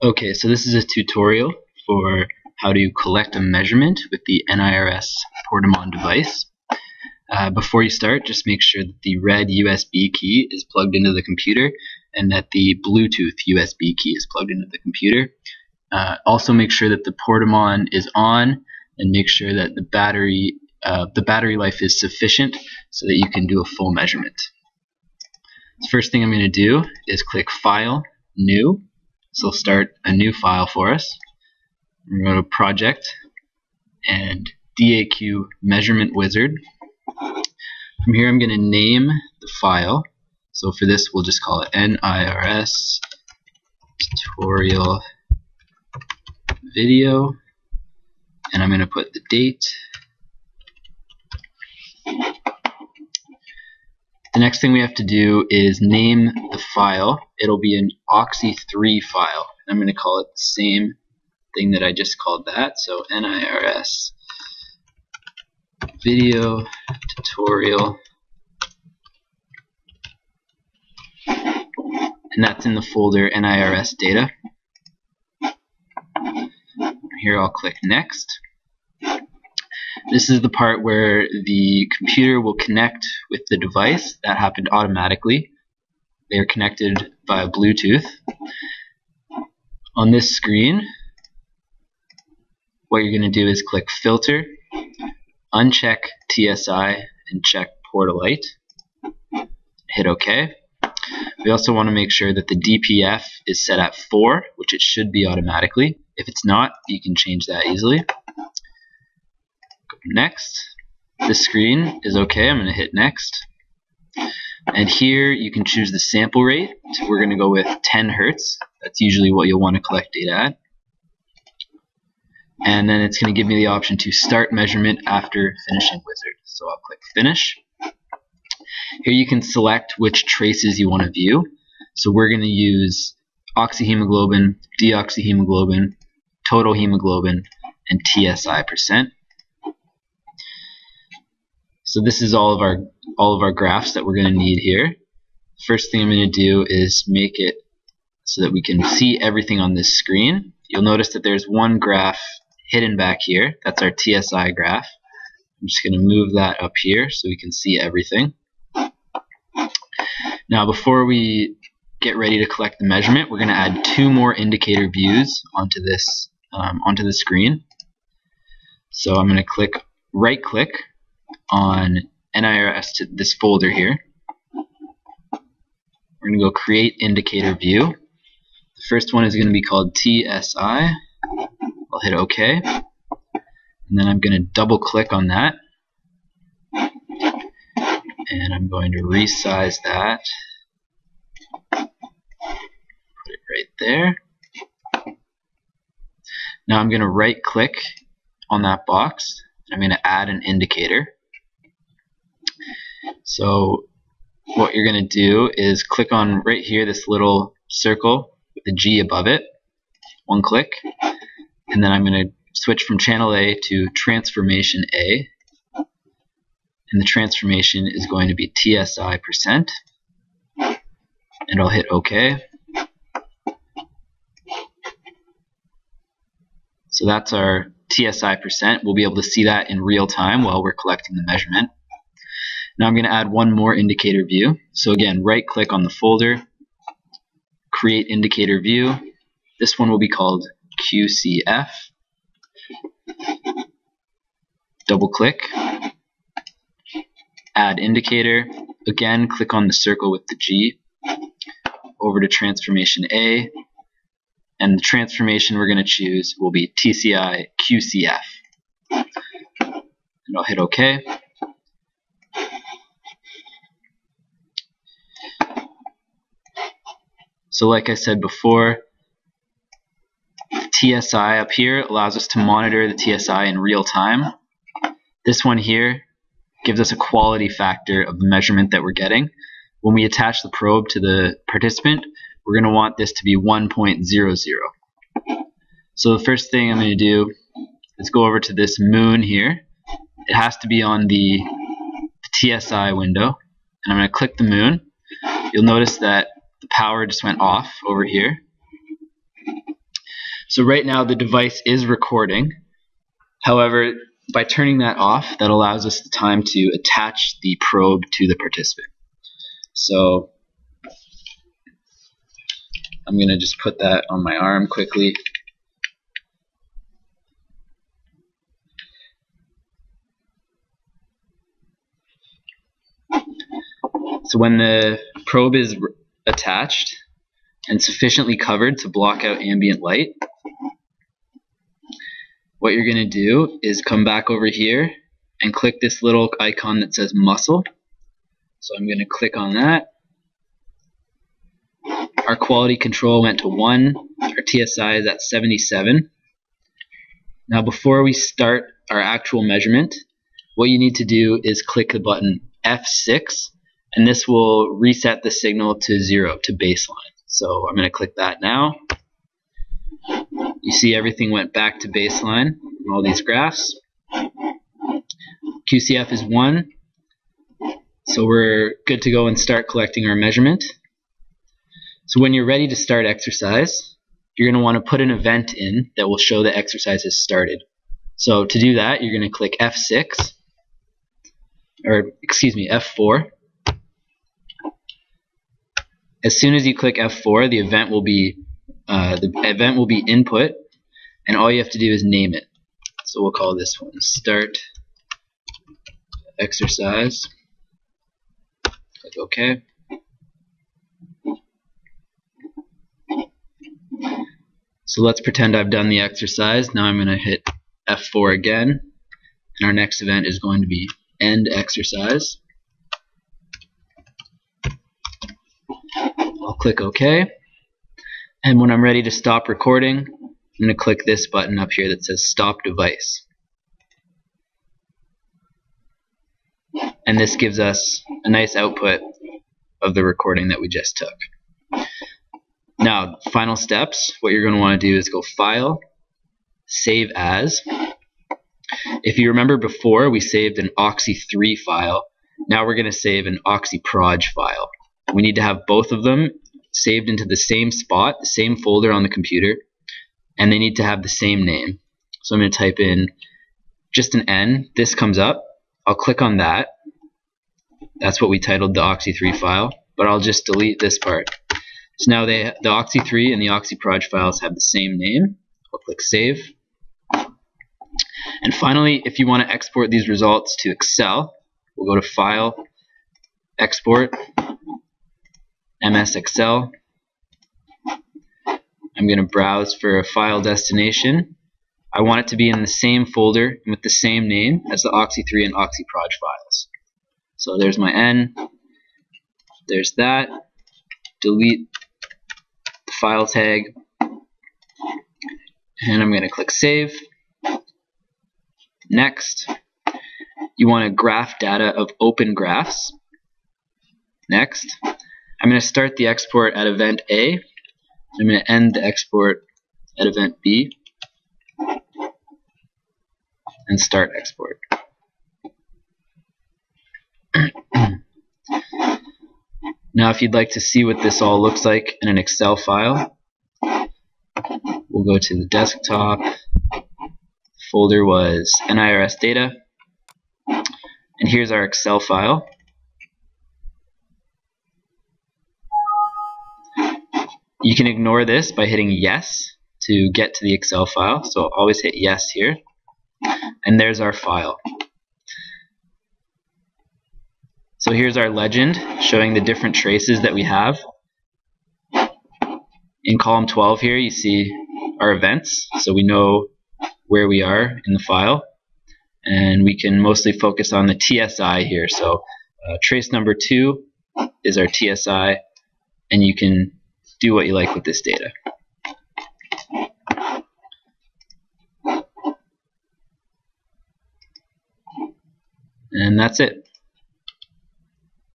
Okay, so this is a tutorial for how to collect a measurement with the NIRS Portamon device. Before you start, just make sure that the red USB key is plugged into the computer and that the Bluetooth USB key is plugged into the computer. Also make sure that the Portamon is on and make sure that the battery life is sufficient so that you can do a full measurement. The first thing I'm going to do is click File, New. So we'll start a new file for us. We're going to go to Project and DAQ Measurement Wizard. From here I'm going to name the file. So for this we'll just call it NIRS Tutorial Video, and I'm going to put the date. The next thing we have to do is name the file. It'll be an Oxy3 file. I'm going to call it the same thing that I just called that, so NIRS Video Tutorial, and that's in the folder NIRS Data. Here I'll click Next. This is the part where the computer will connect with the device. That happened automatically. They are connected via Bluetooth. On this screen, what you're going to do is click Filter, uncheck TSI, and check Portalite. Hit OK. We also want to make sure that the DPF is set at 4, which it should be automatically. If it's not, you can change that easily. Next. This screen is okay. I'm going to hit Next. And here you can choose the sample rate. So we're going to go with 10 Hertz. That's usually what you'll want to collect data at. And then it's going to give me the option to start measurement after finishing wizard. So I'll click Finish. Here you can select which traces you want to view. So we're going to use oxyhemoglobin, deoxyhemoglobin, total hemoglobin, and TSI percent. So this is all of our graphs that we're going to need here. First thing I'm going to do is make it so that we can see everything on this screen. You'll notice that there's one graph hidden back here. That's our TSI graph. I'm just going to move that up here so we can see everything. Now before we get ready to collect the measurement, we're going to add 2 more indicator views onto the screen. So I'm going to click right-click on NIRS to this folder here. We're going to go Create Indicator View. The first one is going to be called TSI. I'll hit OK. And then I'm going to double click on that. And I'm going to resize that. Put it right there. Now I'm going to right click on that box. I'm going to add an indicator. So what you're going to do is click on right here, this little circle with the G above it, one click, and then I'm going to switch from channel A to transformation A, and the transformation is going to be TSI percent, and I'll hit OK. So that's our TSI percent. We'll be able to see that in real time while we're collecting the measurement. Now I'm going to add one more indicator view. So again, right click on the folder, Create Indicator View. This one will be called QCF. Double click, Add Indicator. Again, click on the circle with the G, over to transformation A, and the transformation we're going to choose will be TCI QCF. And I'll hit OK. So like I said before, the TSI up here allows us to monitor the TSI in real time. This one here gives us a quality factor of the measurement that we're getting. When we attach the probe to the participant, we're going to want this to be 1.00. So the first thing I'm going to do is go over to this moon here. It has to be on the TSI window, and I'm going to click the moon. You'll notice that the power just went off over here. So right now the device is recording. However, by turning that off, that allows us the time to attach the probe to the participant. So I'm going to just put that on my arm quickly. So when the probe is attached and sufficiently covered to block out ambient light, what you're going to do is come back over here and click this little icon that says muscle. So I'm going to click on that. Our quality control went to 1. Our TSI is at 77. Now before we start our actual measurement, what you need to do is click the button F6, and this will reset the signal to 0, to baseline. So I'm going to click that now. You see everything went back to baseline in all these graphs. QCF is 1. So we're good to go and start collecting our measurement. So when you're ready to start exercise, you're going to want to put an event in that will show the exercise has started. So to do that, you're going to click F6, or excuse me, F4. As soon as you click F4, the event will be input, and all you have to do is name it. So we'll call this one start exercise. Click OK. So let's pretend I've done the exercise. Now I'm going to hit F4 again, and our next event is going to be end exercise. I'll click OK. And when I'm ready to stop recording, I'm going to click this button up here that says Stop Device. And this gives us a nice output of the recording that we just took. Now, final steps. What you're going to want to do is go File, Save As. If you remember before, we saved an Oxy3 file. Now we're going to save an Oxyproj file. We need to have both of them saved into the same spot, the same folder on the computer, and they need to have the same name. So I'm going to type in just an N. This comes up. I'll click on that. That's what we titled the Oxy3 file, but I'll just delete this part. So now the Oxy3 and the Oxyproj files have the same name. I'll click Save. And finally, if you want to export these results to Excel, we'll go to File, Export, MS Excel. I'm going to browse for a file destination. I want it to be in the same folder and with the same name as the Oxy3 and Oxyproj files. So there's my N. There's that. Delete the file tag. And I'm going to click Save. Next. You want to graph data of open graphs. Next. I'm going to start the export at event A. I'm going to end the export at event B and start export. Now if you'd like to see what this all looks like in an Excel file, we'll go to the desktop. Folder was NIRS data. And here's our Excel file. You can ignore this by hitting yes to get to the Excel file, so I'll always hit yes here. And there's our file. So here's our legend showing the different traces that we have. In column 12 here you see our events, so we know where we are in the file. And we can mostly focus on the TSI here, so trace number 2 is our TSI, and you can do what you like with this data. And that's it.